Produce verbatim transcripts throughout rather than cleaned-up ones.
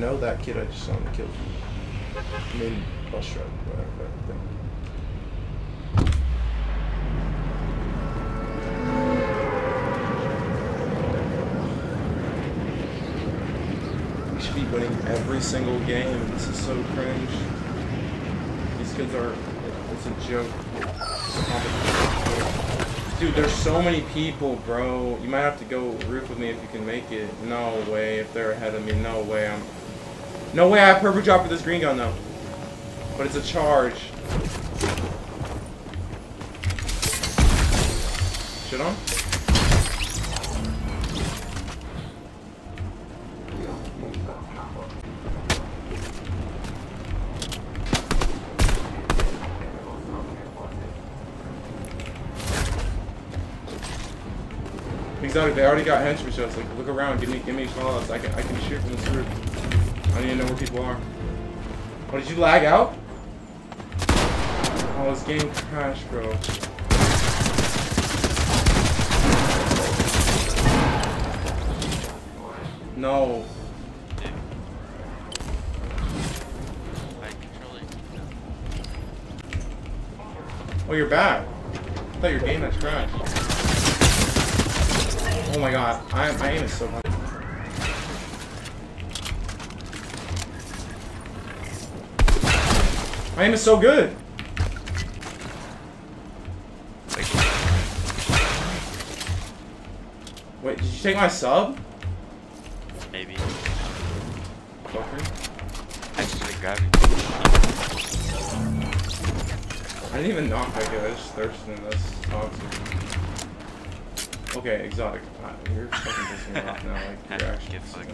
know that kid I just saw him killed you. Maybe bus truck, whatever. We should be winning every single game. This is so cringe. These kids are, it's a joke. Dude, there's so many people, bro. You might have to go roof with me if you can make it. No way, if they're ahead of me, no way. I'm. No way I have purple drop with this green gun, though. But it's a charge. Shit on? Exotic, they already got henchmen shots. Like, look around, give me, give me callouts. I can, I can shoot from this roof. I need to know where people are. Oh, did you lag out? Oh, this game crashed, bro. No. Oh, you're back. I thought your game had crashed. Oh my god, I, my aim is so high. My aim is so good! Wait, did you take my sub? Maybe. Fucker. I just like grabbing. I didn't even knock that guy, I just thirsted in this toxic. Okay, Exotic. Uh, you're fucking pissing me off now. Like, your actions. Like,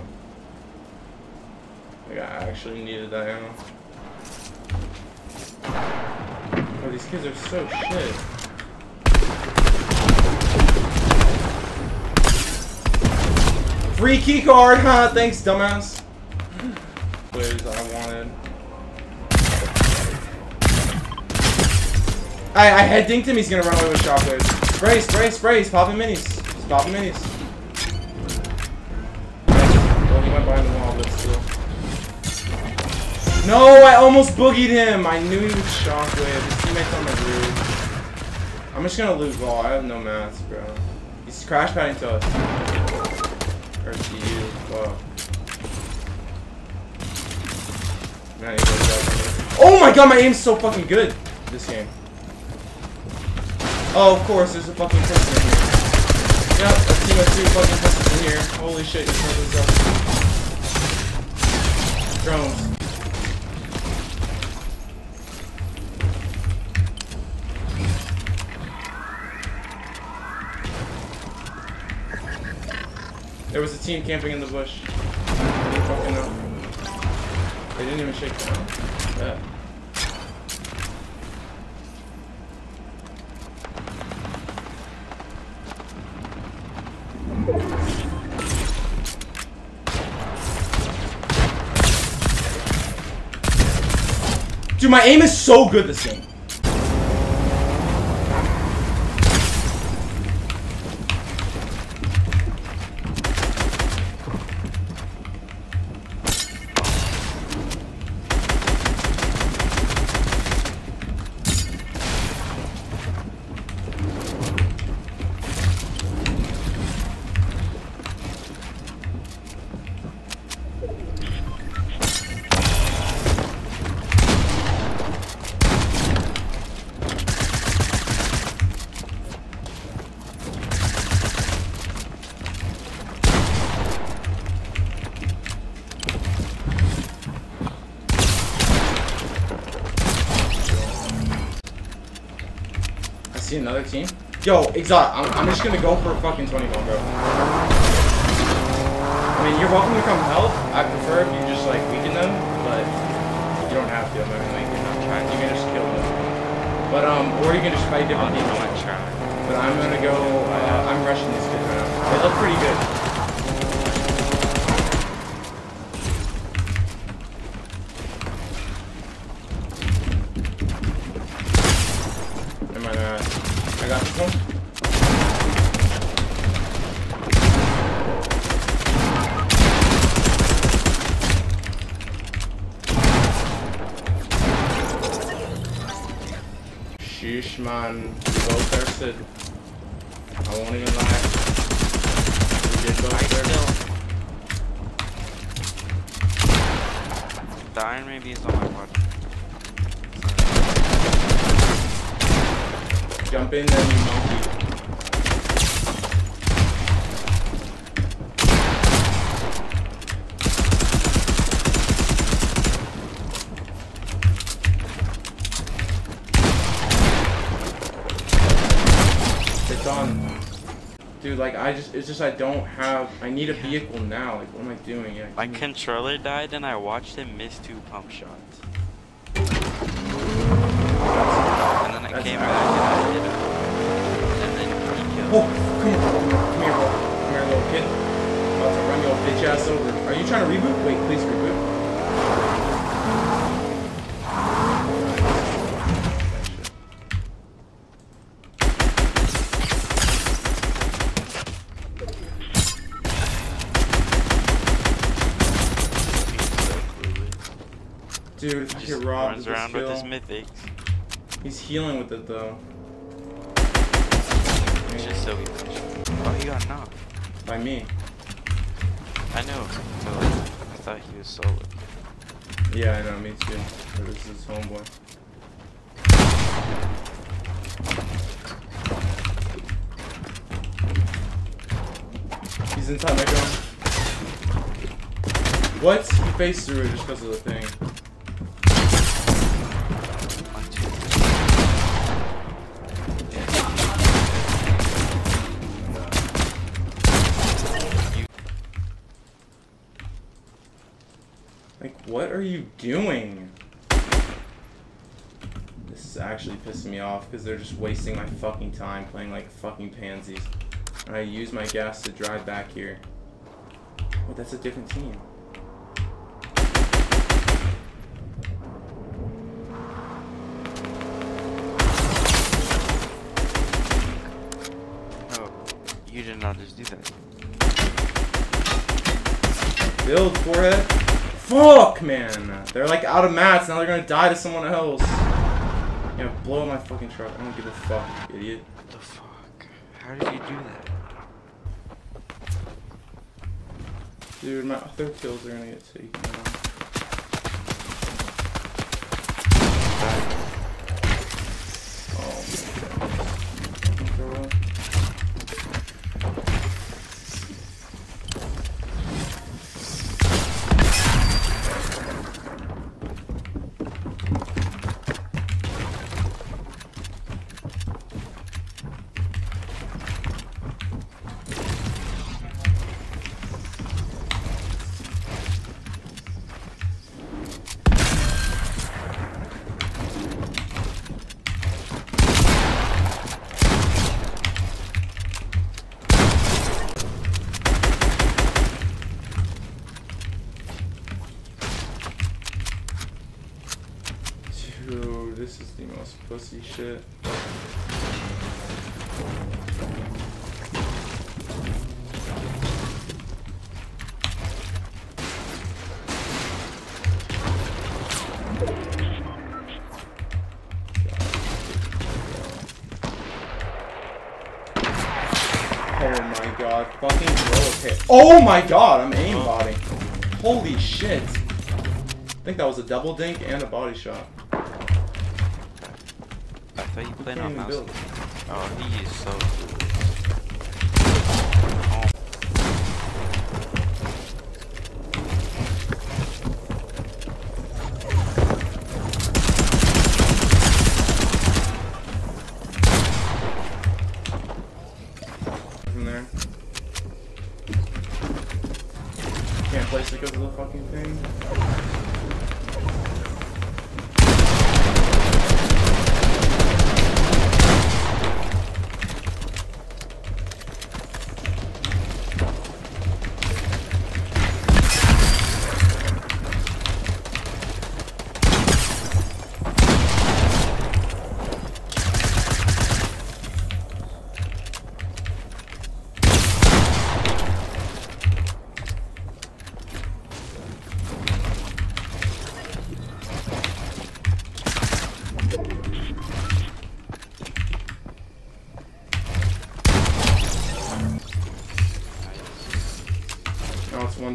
like, I actually needed that ammo. Oh, these kids are so shit. Free key card, huh? Thanks, dumbass. Players I wanted. I I head dinked him. He's gonna run away with shotguns. Brace, brace, brace, popping minis. Just popping minis. Well, he went behind the wall, but still. No, I almost boogied him. I knew he was shockwave. His teammates on the roof. I'm just gonna lose ball. I have no mats, bro. He's crash padding to us. Or to you. Fuck. Man, he goes up. Oh my god, my aim's so fucking good this game. Oh, of course, there's a fucking person in here. Yep, a team of two fucking persons in here. Holy shit, you turned this up. Drones. There was a team camping in the bush. They didn't fucking know. They didn't even shake down. Yeah. Dude, my aim is so good this game. See another team? Yo, Exotic, I'm, I'm just gonna go for a fucking twenty-one, bro. I mean, you're welcome to come help. I prefer if you just, like, weaken them, but you don't have to. I mean, like, you're not trying. You can just kill them. But, um, or you can just fight different people. I'm not trying. But I'm gonna go, uh, I'm rushing these kids right now. They look pretty good. I got this one. Yushman, we both thirsted. I won't even lie. We did both thirsted. The iron maybe is on my watch. Jump in then, you monkey. Dude, like, I just, it's just, I don't have, I need a vehicle now. Like, what am I doing? Yeah, I My controller died and I watched him miss two pump shots. And then I That's came back and I hit him. And then he killed him. Oh, come here, come here, bro. Come here, little kid. I'm about to run your bitch ass over. Are you trying to reboot? Wait, please reboot. Dude, I get robbed. Runs around with his mythics. He's healing with it though. It's just so easy. Oh, he got knocked. By me. I know. So, I thought he was solo. Yeah, I know. Me too. But this is his homeboy. He's inside my gun. What? He faced through it just because of the thing. What are you doing? This is actually pissing me off because they're just wasting my fucking time playing like fucking pansies. And I use my gas to drive back here. Oh, that's a different team. Oh, you did not just do that. Build, forehead. Fuck, man! They're like out of mats, now they're gonna die to someone else. Yeah, blow up my fucking truck. I don't give a fuck, you idiot. What the fuck? How did you do that? Dude, my other kills are gonna get taken out. Oh my god. This is the most pussy shit. Oh my god, fucking roll. Oh my god, I'm aimbotting. Holy shit. I think that was a double dink and a body shot. So you playing on mouse? Oh, he is so cool. Oh. From there. Can't place it because of the fucking thing.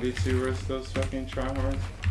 one v two versus those fucking tryhards.